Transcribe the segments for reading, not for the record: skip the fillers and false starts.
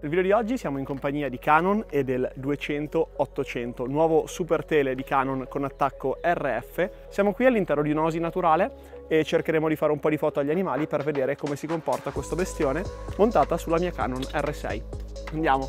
Nel video di oggi siamo in compagnia di Canon e del 200-800, nuovo super tele di Canon con attacco RF. Siamo qui all'interno di un'osi naturale e cercheremo di fare un po' di foto agli animali per vedere come si comporta questo bestione montata sulla mia Canon R6. Andiamo!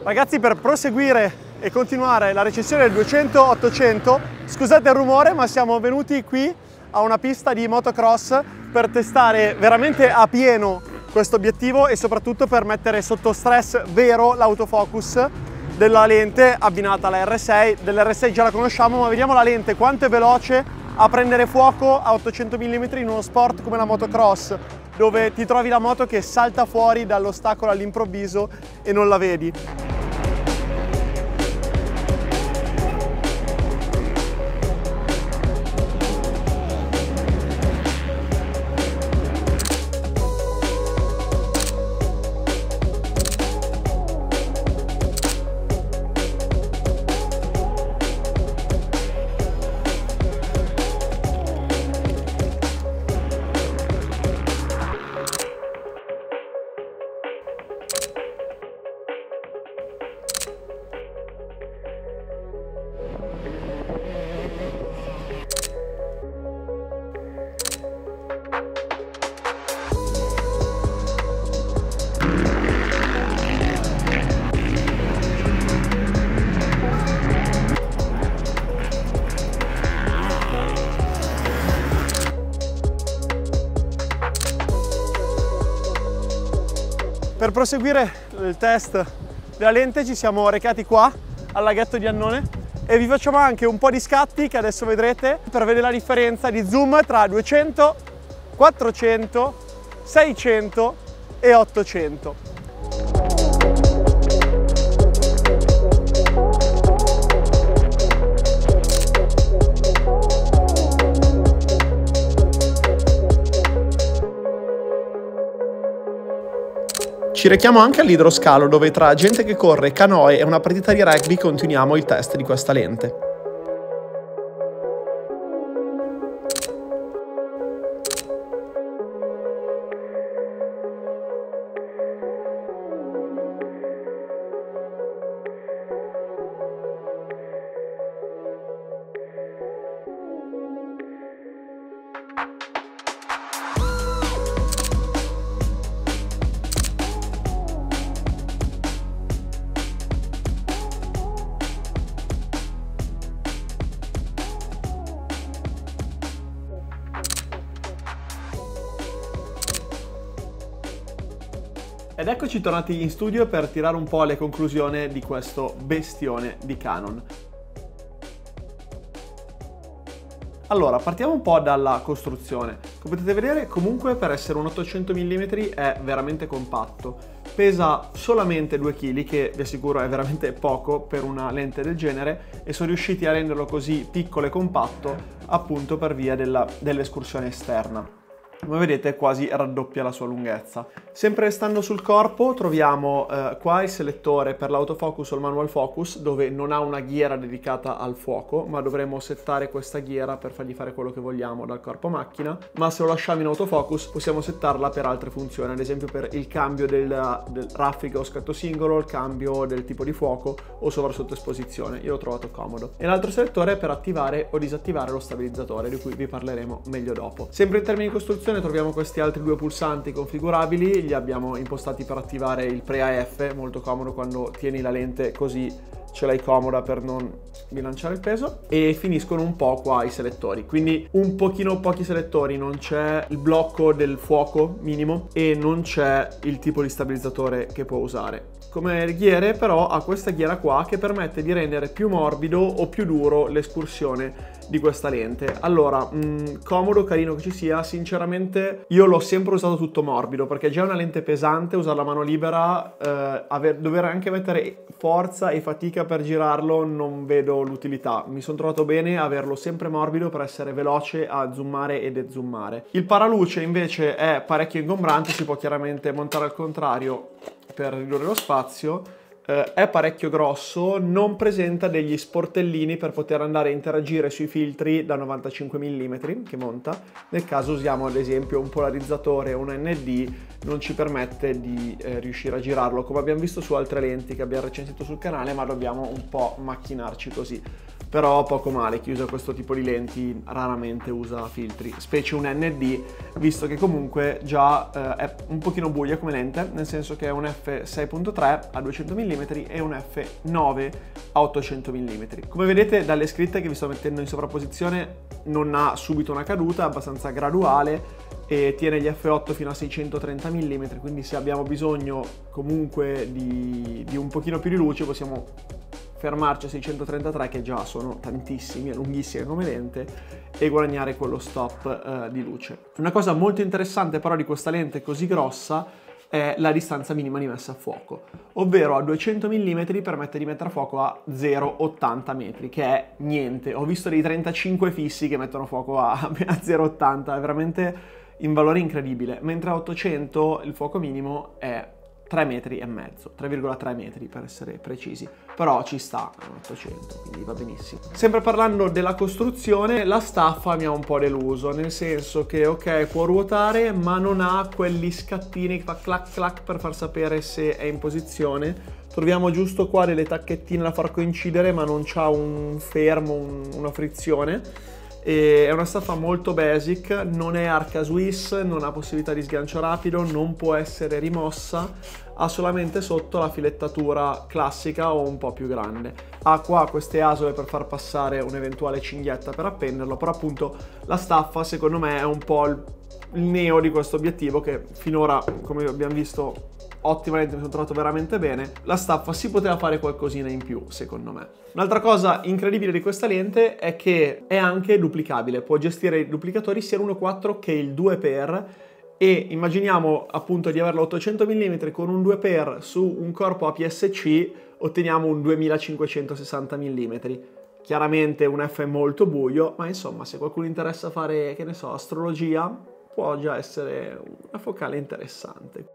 Ragazzi, per proseguire e continuare la recensione del 200-800, scusate il rumore, ma siamo venuti qui a una pista di motocross per testare veramente a pieno questo obiettivo e soprattutto per mettere sotto stress vero l'autofocus della lente abbinata alla R6. Dell'R6 già la conosciamo, ma vediamo la lente quanto è veloce a prendere fuoco a 800 mm in uno sport come la motocross, dove ti trovi la moto che salta fuori dall'ostacolo all'improvviso e non la vedi. Per proseguire il test della lente ci siamo recati qua al laghetto di Annone e vi facciamo anche un po' di scatti che adesso vedrete per vedere la differenza di zoom tra 200, 400, 600 e 800. Ci rechiamo anche all'idroscalo, dove tra gente che corre, canoe e una partita di rugby continuiamo il test di questa lente. Ed eccoci tornati in studio per tirare un po' le conclusioni di questo bestione di Canon. Allora, partiamo un po' dalla costruzione. Come potete vedere, comunque per essere un 800 mm è veramente compatto. Pesa solamente 2 kg, che vi assicuro è veramente poco per una lente del genere, e sono riusciti a renderlo così piccolo e compatto appunto per via dell'escursione esterna. Come vedete quasi raddoppia la sua lunghezza. Sempre restando sul corpo troviamo qua il selettore per l'autofocus o il manual focus, dove non ha una ghiera dedicata al fuoco, ma dovremo settare questa ghiera per fargli fare quello che vogliamo dal corpo macchina. Ma se lo lasciamo in autofocus possiamo settarla per altre funzioni, ad esempio per il cambio del raffica o scatto singolo, il cambio del tipo di fuoco o sovrasottoesposizione. Io l'ho trovato comodo. E l'altro selettore è per attivare o disattivare lo stabilizzatore, di cui vi parleremo meglio dopo. Sempre in termini di costruzione risoluzione troviamo questi altri due pulsanti configurabili, li abbiamo impostati per attivare il pre-AF, molto comodo quando tieni la lente così ce l'hai comoda per non bilanciare il peso, e finiscono un po' qua i selettori, quindi un pochino pochi selettori, non c'è il blocco del fuoco minimo e non c'è il tipo di stabilizzatore che può usare. Come ghiere però ha questa ghiera qua che permette di rendere più morbido o più duro l'escursione di questa lente. Allora, comodo, carino che ci sia, sinceramente io l'ho sempre usato tutto morbido perché già è una lente pesante, usare la mano libera, dover anche mettere forza e fatica per girarlo, non vedo l'utilità. Mi sono trovato bene averlo sempre morbido per essere veloce a zoomare e dezoomare. Il paraluce invece è parecchio ingombrante, si può chiaramente montare al contrario per ridurre lo spazio, è parecchio grosso, non presenta degli sportellini per poter andare a interagire sui filtri da 95 mm che monta. Nel caso usiamo ad esempio un polarizzatore o un ND, non ci permette di riuscire a girarlo come abbiamo visto su altre lenti che abbiamo recensito sul canale, ma dobbiamo un po' macchinarci così. Però poco male, chi usa questo tipo di lenti raramente usa filtri, specie un ND, visto che comunque già è un pochino buia come lente, nel senso che è un F6.3 a 200 mm e un F9 a 800 mm. Come vedete dalle scritte che vi sto mettendo in sovrapposizione non ha subito una caduta, è abbastanza graduale e tiene gli F8 fino a 630 mm, quindi se abbiamo bisogno comunque di un pochino più di luce possiamo fermarci a 633, che già sono tantissimi, è lunghissima come lente, e guadagnare quello stop di luce. Una cosa molto interessante però di questa lente così grossa è la distanza minima di messa a fuoco, ovvero a 200 mm permette di mettere a fuoco a 0,80 metri, che è niente. Ho visto dei 35 fissi che mettono fuoco a 0,80, è veramente un valore incredibile, mentre a 800 il fuoco minimo è 3 metri e mezzo, 3,3 metri per essere precisi, però ci sta a 800, quindi va benissimo. Sempre parlando della costruzione, la staffa mi ha un po' deluso, nel senso che ok, può ruotare ma non ha quegli scattini che fa clac clac per far sapere se è in posizione. Troviamo giusto qua delle tacchettine da far coincidere, ma non c'ha un fermo, una frizione. È una staffa molto basic, non è arca Swiss, non ha possibilità di sgancio rapido, non può essere rimossa, ha solamente sotto la filettatura classica o un po' più grande. Ha qua queste asole per far passare un'eventuale cinghietta per appenderlo, però appunto la staffa secondo me è un po' il neo di questo obiettivo, che finora, come abbiamo visto, ottimamente mi sono trovato veramente bene. La staffa si poteva fare qualcosina in più secondo me. Un'altra cosa incredibile di questa lente è che è anche duplicabile, può gestire i duplicatori sia l'1.4 che il 2x, e immaginiamo appunto di averlo 800 mm con un 2x su un corpo APS-C, otteniamo un 2560 mm. Chiaramente un F è molto buio, ma insomma se qualcuno interessa fare, che ne so, astrologia, può già essere una focale interessante.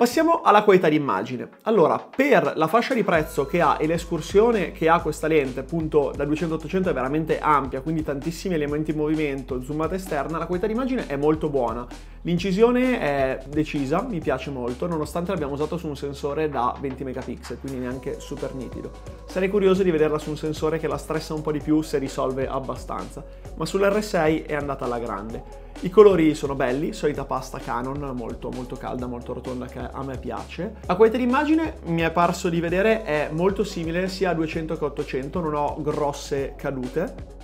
Passiamo alla qualità di immagine. Allora, per la fascia di prezzo che ha e l'escursione che ha questa lente, appunto da 200-800 è veramente ampia, quindi tantissimi elementi in movimento, zoomata esterna, la qualità di immagine è molto buona. L'incisione è decisa, mi piace molto, nonostante l'abbiamo usato su un sensore da 20 megapixel, quindi neanche super nitido. Sarei curioso di vederla su un sensore che la stressa un po' di più, se risolve abbastanza, ma sull'R6 è andata alla grande. I colori sono belli, solita pasta Canon, molto molto calda, molto rotonda, che a me piace. La qualità di immagine, mi è parso di vedere, è molto simile sia a 200 che a 800, non ho grosse cadute.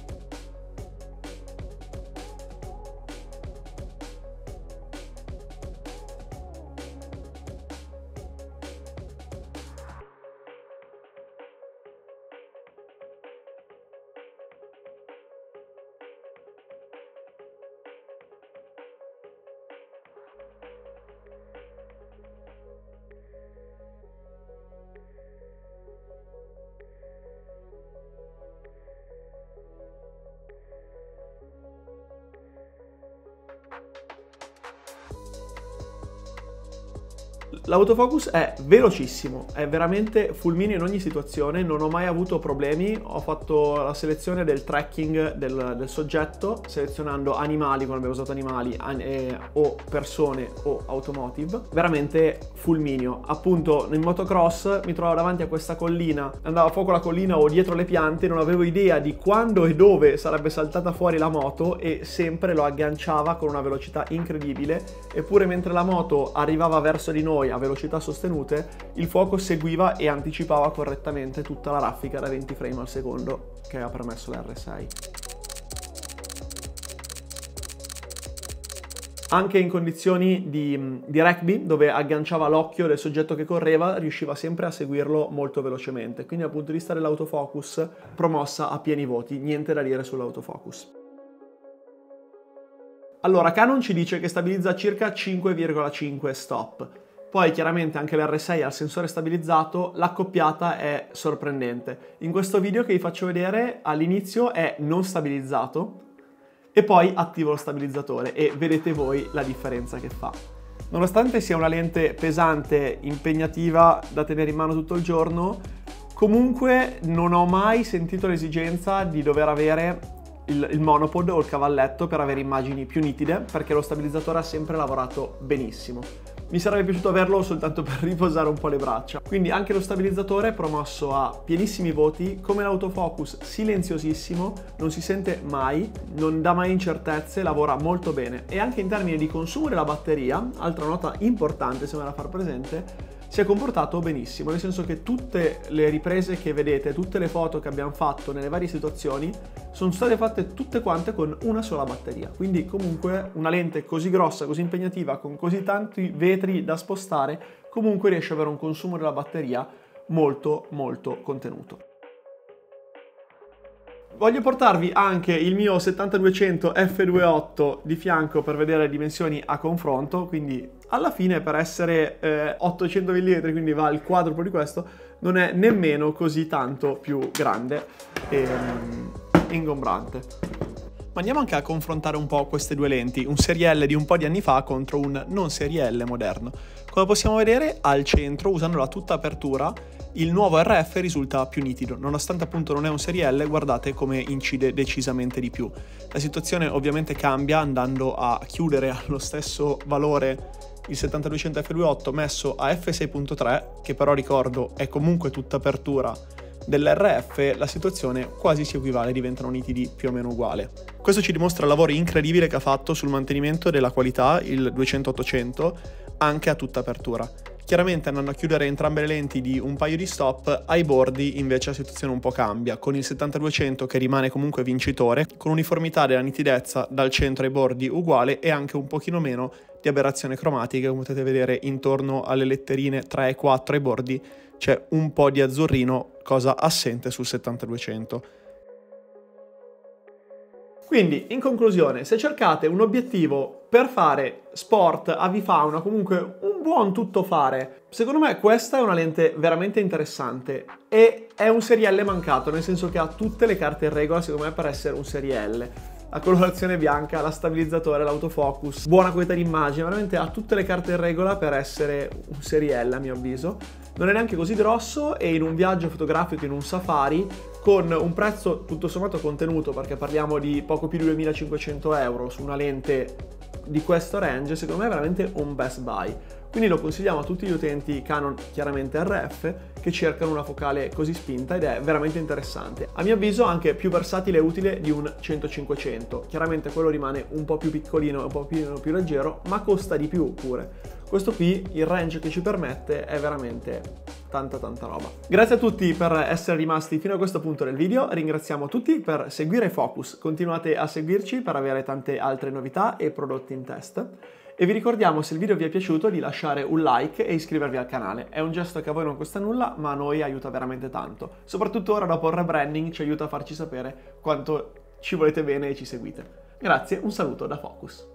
L'autofocus è velocissimo, è veramente fulmineo in ogni situazione, non ho mai avuto problemi. Ho fatto la selezione del tracking del soggetto, selezionando animali, quando abbiamo usato animali, o persone o automotive. Veramente fulmineo. Appunto, in motocross mi trovavo davanti a questa collina, andavo a fuoco la collina o dietro le piante, non avevo idea di quando e dove sarebbe saltata fuori la moto e sempre lo agganciava con una velocità incredibile. Eppure mentre la moto arrivava verso di noi a velocità sostenute, il fuoco seguiva e anticipava correttamente tutta la raffica da 20 frame al secondo che ha permesso l'R6. Anche in condizioni di rugby, dove agganciava l'occhio del soggetto che correva, riusciva sempre a seguirlo molto velocemente. Quindi dal punto di vista dell'autofocus, promossa a pieni voti, niente da dire sull'autofocus. Allora, Canon ci dice che stabilizza circa 5,5 stop. Poi chiaramente anche l'R6 ha il sensore stabilizzato, l'accoppiata è sorprendente. In questo video che vi faccio vedere, all'inizio è non stabilizzato, e poi attivo lo stabilizzatore e vedete voi la differenza che fa. Nonostante sia una lente pesante, impegnativa da tenere in mano tutto il giorno, comunque non ho mai sentito l'esigenza di dover avere il monopod o il cavalletto per avere immagini più nitide, perché lo stabilizzatore ha sempre lavorato benissimo. Mi sarebbe piaciuto averlo soltanto per riposare un po' le braccia. Quindi anche lo stabilizzatore è promosso a pienissimi voti, come l'autofocus silenziosissimo, non si sente mai, non dà mai incertezze, lavora molto bene. E anche in termini di consumo della batteria, altra nota importante se me la far presente, si è comportato benissimo, nel senso che tutte le riprese che vedete, tutte le foto che abbiamo fatto nelle varie situazioni, sono state fatte tutte quante con una sola batteria. Quindi comunque una lente così grossa, così impegnativa, con così tanti vetri da spostare, comunque riesce ad avere un consumo della batteria molto molto contenuto. Voglio portarvi anche il mio 70-200 F2.8 di fianco per vedere le dimensioni a confronto, quindi alla fine per essere 800 mm, quindi va il quadruplo di questo, non è nemmeno così tanto più grande e ingombrante. Ma andiamo anche a confrontare un po' queste due lenti, un serie L di un po' di anni fa contro un non serie L moderno. Come possiamo vedere, al centro, usando la tutta apertura, il nuovo RF risulta più nitido, nonostante appunto non è un serie L, guardate come incide decisamente di più. La situazione ovviamente cambia andando a chiudere allo stesso valore il 70-200 F2.8 messo a F6.3, che però ricordo è comunque tutta apertura dell'RF, la situazione quasi si equivale, diventano nitidi più o meno uguale. Questo ci dimostra il lavoro incredibile che ha fatto sul mantenimento della qualità, il 200-800, anche a tutta apertura. Chiaramente andando a chiudere entrambe le lenti di un paio di stop, ai bordi invece la situazione un po' cambia, con il 70-200 che rimane comunque vincitore, con uniformità della nitidezza dal centro ai bordi uguale e anche un pochino meno di aberrazione cromatica, come potete vedere intorno alle letterine 3 e 4 ai bordi c'è un po' di azzurrino, cosa assente sul 70-200. Quindi, in conclusione, se cercate un obiettivo per fare sport, avifauna, comunque un buon tuttofare, secondo me questa è una lente veramente interessante e è un serie L mancato, nel senso che ha tutte le carte in regola, secondo me, per essere un serie L. La colorazione bianca, la stabilizzatore, l'autofocus, buona qualità d'immagine, veramente ha tutte le carte in regola per essere un serie L, a mio avviso. Non è neanche così grosso e in un viaggio fotografico, in un safari, con un prezzo tutto sommato contenuto, perché parliamo di poco più di 2500 euro su una lente di questo range, secondo me è veramente un best buy. Quindi lo consigliamo a tutti gli utenti Canon, chiaramente RF, che cercano una focale così spinta ed è veramente interessante. A mio avviso anche più versatile e utile di un 100-500. Chiaramente quello rimane un po' più piccolino, un po' più leggero, ma costa di più pure. Questo qui, il range che ci permette, è veramente tanta roba. Grazie a tutti per essere rimasti fino a questo punto del video, ringraziamo tutti per seguire Focus, continuate a seguirci per avere tante altre novità e prodotti in test. E vi ricordiamo, se il video vi è piaciuto, di lasciare un like e iscrivervi al canale. È un gesto che a voi non costa nulla, ma a noi aiuta veramente tanto. Soprattutto ora, dopo il rebranding, ci aiuta a farci sapere quanto ci volete bene e ci seguite. Grazie, un saluto da Focus.